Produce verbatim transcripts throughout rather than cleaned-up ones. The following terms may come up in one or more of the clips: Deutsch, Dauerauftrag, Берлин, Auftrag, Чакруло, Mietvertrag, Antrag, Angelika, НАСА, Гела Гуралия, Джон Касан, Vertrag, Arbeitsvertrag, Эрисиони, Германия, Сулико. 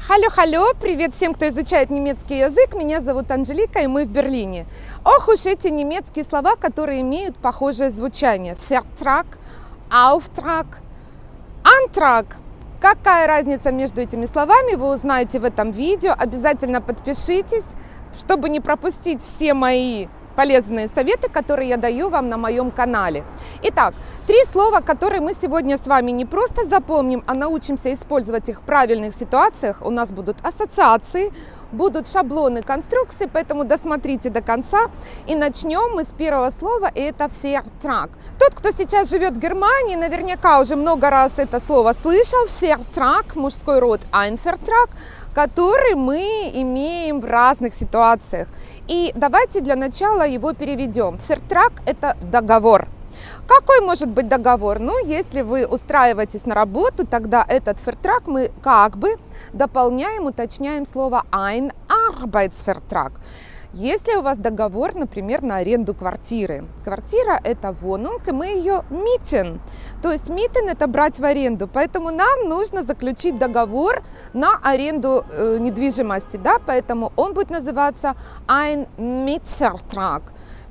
Халло-халло, привет всем, кто изучает немецкий язык. Меня зовут Анжелика, и мы в Берлине. Ох уж эти немецкие слова, которые имеют похожее звучание. Vertrag, Auftrag, Antrag. Какая разница между этими словами, вы узнаете в этом видео. Обязательно подпишитесь, чтобы не пропустить все мои полезные советы, которые я даю вам на моем канале. Итак, три слова, которые мы сегодня с вами не просто запомним, а научимся использовать их в правильных ситуациях. У нас будут ассоциации, будут шаблоны конструкции, поэтому досмотрите до конца. И начнем мы с первого слова, и это Vertrag. Тот, кто сейчас живет в Германии, наверняка уже много раз это слово слышал. Vertrag, мужской род ein Vertrag, который мы имеем в разных ситуациях. И давайте для начала его переведем. Vertrag – это договор. Какой может быть договор? Ну, если вы устраиваетесь на работу, тогда этот Vertrag мы как бы дополняем, уточняем слово ein Arbeitsvertrag. Если у вас договор, например, на аренду квартиры. Квартира – это Wohnung, и мы ее mieten. То есть mieten – это брать в аренду. Поэтому нам нужно заключить договор на аренду э, недвижимости. Да? Поэтому он будет называться ein Mietvertrag.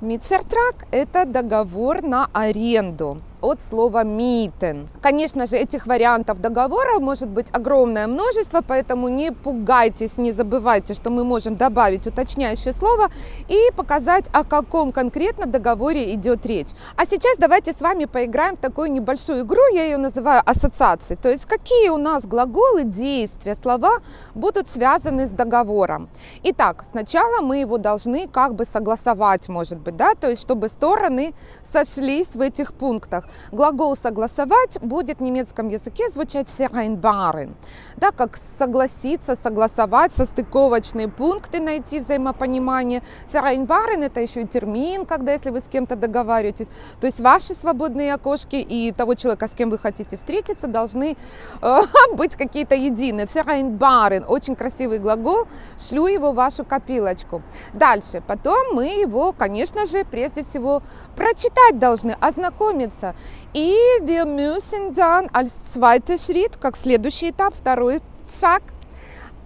Mietvertrag – это договор на аренду. От слова mieten. Конечно же, этих вариантов договора может быть огромное множество, поэтому не пугайтесь, не забывайте, что мы можем добавить уточняющее слово и показать, о каком конкретно договоре идет речь. А сейчас давайте с вами поиграем в такую небольшую игру, я ее называю ассоциацией. То есть, какие у нас глаголы, действия, слова будут связаны с договором. Итак, сначала мы его должны как бы согласовать, может быть, да, то есть, чтобы стороны сошлись в этих пунктах. Глагол «согласовать» будет в немецком языке звучать «vereinbaren», да, как «согласиться», «согласовать», «состыковочные пункты», «найти взаимопонимание». «Vereinbaren» – это еще и термин, когда если вы с кем-то договариваетесь. То есть ваши свободные окошки и того человека, с кем вы хотите встретиться, должны э, быть какие-то единые. «Vereinbaren» – очень красивый глагол, шлю его в вашу копилочку. Дальше, потом мы его, конечно же, прежде всего прочитать должны, ознакомиться. И wir müssen dann als zweiter Schritt, как следующий этап, второй шаг,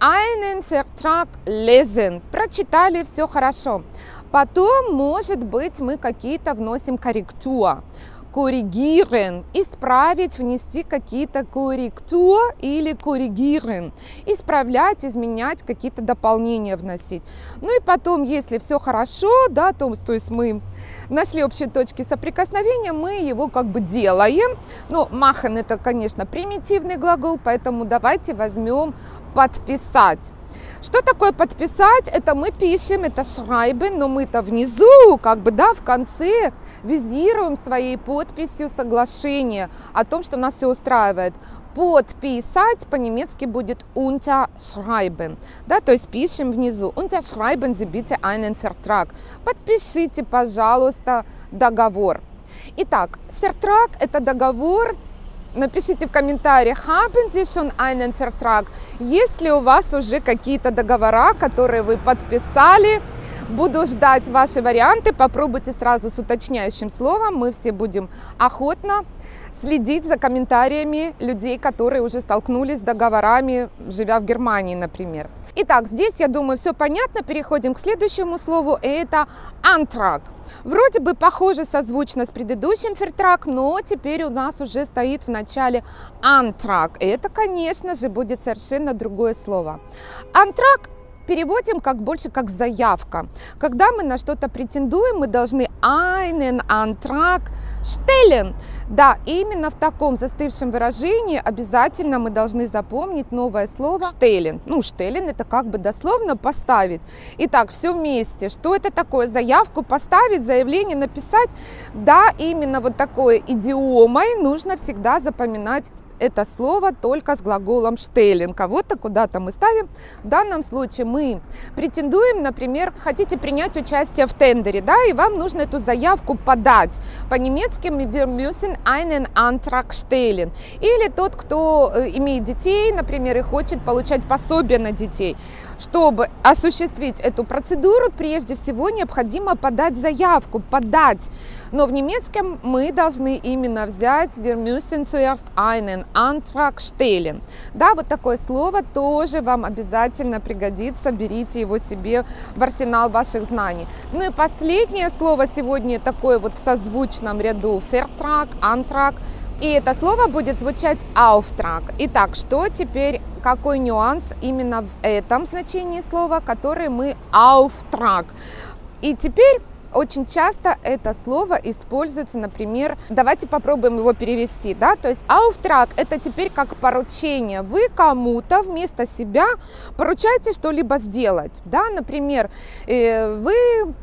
einen Vertrag lesen. Прочитали, все хорошо. Потом, может быть, мы какие-то вносим корректура. Корригировать, исправить, внести какие-то корректуры или корригировать, исправлять, изменять, какие-то дополнения вносить. Ну и потом, если все хорошо, да, то, то есть мы нашли общие точки соприкосновения, мы его как бы делаем. Но machen это, конечно, примитивный глагол, поэтому давайте возьмем подписать. Что такое подписать? Это мы пишем, это schreiben, но мы-то внизу, как бы, да, в конце визируем своей подписью соглашение о том, что нас все устраивает. Подписать по-немецки будет unterschreiben, да, то есть пишем внизу. Unterschreiben Sie bitte einen Vertrag. Подпишите, пожалуйста, договор. Итак, Vertrag – это договор. Напишите в комментариях, haben Sie schon einen Vertrag? Есть ли у вас уже какие-то договора, которые вы подписали? Буду ждать ваши варианты, попробуйте сразу с уточняющим словом. Мы все будем охотно следить за комментариями людей, которые уже столкнулись с договорами, живя в Германии, например. Итак, здесь, я думаю, все понятно. Переходим к следующему слову, и это Antrag. Вроде бы похоже созвучно с предыдущим Vertrag, но теперь у нас уже стоит в начале Antrag. И это, конечно же, будет совершенно другое слово. Antrag переводим как больше как заявка. Когда мы на что-то претендуем, мы должны einen Antrag stellen. Да, именно в таком застывшем выражении обязательно мы должны запомнить новое слово stellen. Ну, stellen это как бы дословно поставить. Итак, все вместе. Что это такое? Заявку поставить, заявление написать. Да, именно вот такой идиомой нужно всегда запоминать это слово только с глаголом stellen. Кого-то куда-то мы ставим. В данном случае мы претендуем, например, хотите принять участие в тендере, да, и вам нужно эту заявку подать. По-немецки wir müssen einen Antrag stellen. Или тот, кто имеет детей, например, и хочет получать пособие на детей. Чтобы осуществить эту процедуру, прежде всего необходимо подать заявку, подать. Но в немецком мы должны именно взять wir müssen zuerst einen Antrag stellen. Да, вот такое слово тоже вам обязательно пригодится, берите его себе в арсенал ваших знаний. Ну и последнее слово сегодня такое вот в созвучном ряду Vertrag, Antrag. И это слово будет звучать Auftrag. Итак, что теперь, какой нюанс именно в этом значении слова, который мы Auftrag. И теперь очень часто это слово используется, например, давайте попробуем его перевести, да, то есть Auftrag – это теперь как поручение, вы кому-то вместо себя поручаете что-либо сделать, да, например, вы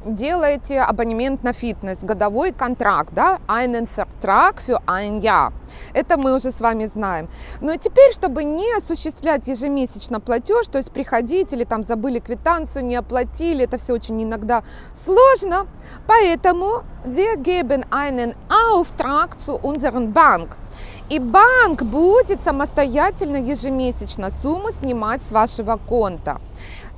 делаете абонемент на фитнес, годовой контракт, да, einen Vertrag für ein Jahr, это мы уже с вами знаем, но теперь, чтобы не осуществлять ежемесячно платеж, то есть приходить или там забыли квитанцию, не оплатили, это все очень иногда сложно. Поэтому wir geben einen Auftrag zu unserem Bank. И банк будет самостоятельно ежемесячно сумму снимать с вашего конта.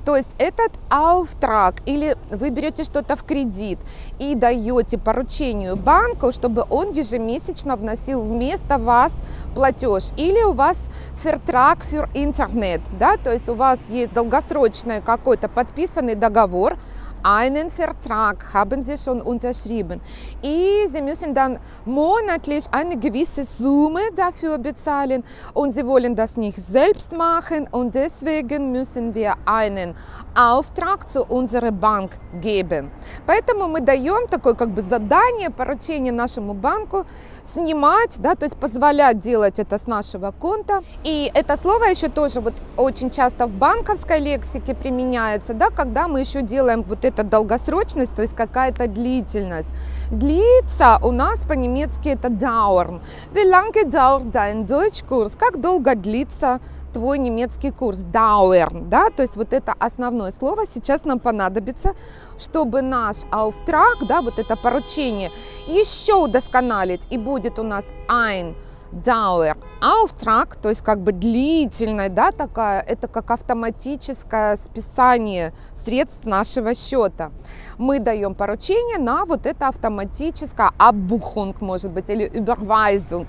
То есть этот Auftrag, или вы берете что-то в кредит и даете поручению банку, чтобы он ежемесячно вносил вместо вас платеж. Или у вас Vertrag für Internet, да, то есть у вас есть долгосрочный какой-то подписанный договор. Einen Vertrag haben Sie schon unterschrieben. И Sie müssen dann monatlich eine gewisse Summe dafür bezahlen und Sie wollen das nicht selbst machen und deswegen müssen wir einen Auftrag zu unserer Bank geben. Поэтому мы даем такое как бы задание, поручение нашему банку снимать, да, то есть позволять делать это с нашего конта. И это слово еще тоже вот очень часто в банковской лексике применяется, да, когда мы еще делаем вот это долгосрочность, то есть какая-то длительность. Длится у нас по-немецки это dauern. Wie lange dauert dein Deutschkurs? Как долго длится твой немецкий курс? Dauern, да, то есть вот это основное слово сейчас нам понадобится, чтобы наш Auftrag, да, вот это поручение еще удосконалить. И будет у нас ein Dauer Auftrag, то есть как бы длительная, да, такая, это как автоматическое списание средств нашего счета. Мы даем поручение на вот это автоматическое Abbuchung, может быть, или Überweisung,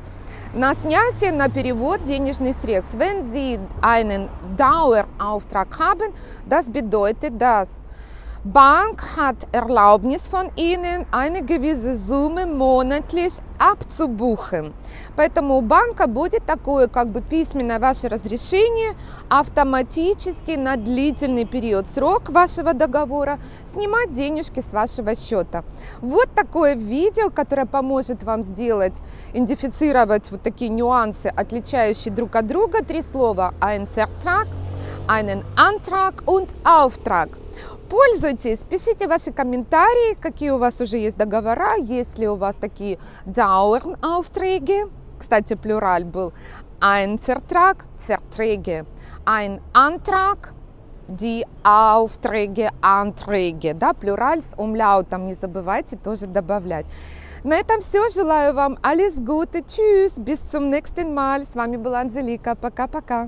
на снятие, на перевод денежных средств. Wenn Sie einen Dauer Auftrag haben, das bedeutet, dass Bank hat Erlaubnis von Ihnen, eine gewisse Summe monatlich abzubuchen. Поэтому у банка будет такое как бы письменное ваше разрешение автоматически на длительный период, срок вашего договора, снимать денежки с вашего счета. Вот такое видео, которое поможет вам сделать, идентифицировать вот такие нюансы, отличающие друг от друга три слова: einen Vertrag, einen Antrag und Auftrag. Пользуйтесь, пишите ваши комментарии, какие у вас уже есть договора, есть ли у вас такие Dauernaufträge, кстати, плюраль был ein Vertrag, Verträge, ein Antrag, die Aufträge, Anträge, да, плюраль с умляутом, не забывайте тоже добавлять. На этом все, желаю вам alles Gute, tschüss, bis zum nächsten Mal, с вами была Анжелика, пока-пока.